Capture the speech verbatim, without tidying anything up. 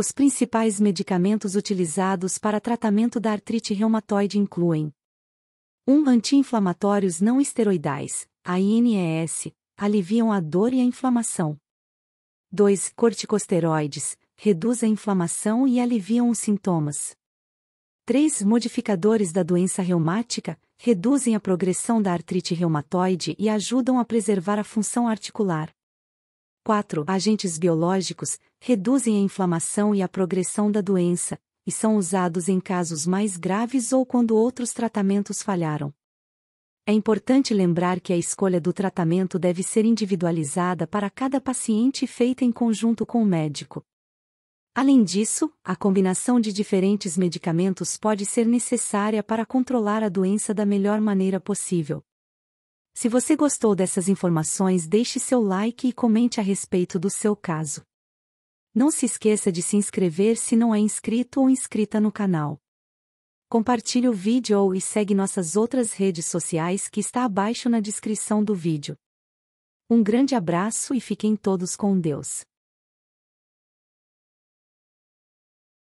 Os principais medicamentos utilizados para tratamento da artrite reumatoide incluem um Anti-inflamatórios não esteroidais, A N E S, aliviam a dor e a inflamação. dois Corticosteroides, reduzem a inflamação e aliviam os sintomas. três Modificadores da doença reumática, reduzem a progressão da artrite reumatoide e ajudam a preservar a função articular. quatro Agentes biológicos, reduzem a inflamação e a progressão da doença, e são usados em casos mais graves ou quando outros tratamentos falharam. É importante lembrar que a escolha do tratamento deve ser individualizada para cada paciente e feita em conjunto com o médico. Além disso, a combinação de diferentes medicamentos pode ser necessária para controlar a doença da melhor maneira possível. Se você gostou dessas informações, deixe seu like e comente a respeito do seu caso. Não se esqueça de se inscrever se não é inscrito ou inscrita no canal. Compartilhe o vídeo e segue nossas outras redes sociais que está abaixo na descrição do vídeo. Um grande abraço e fiquem todos com Deus.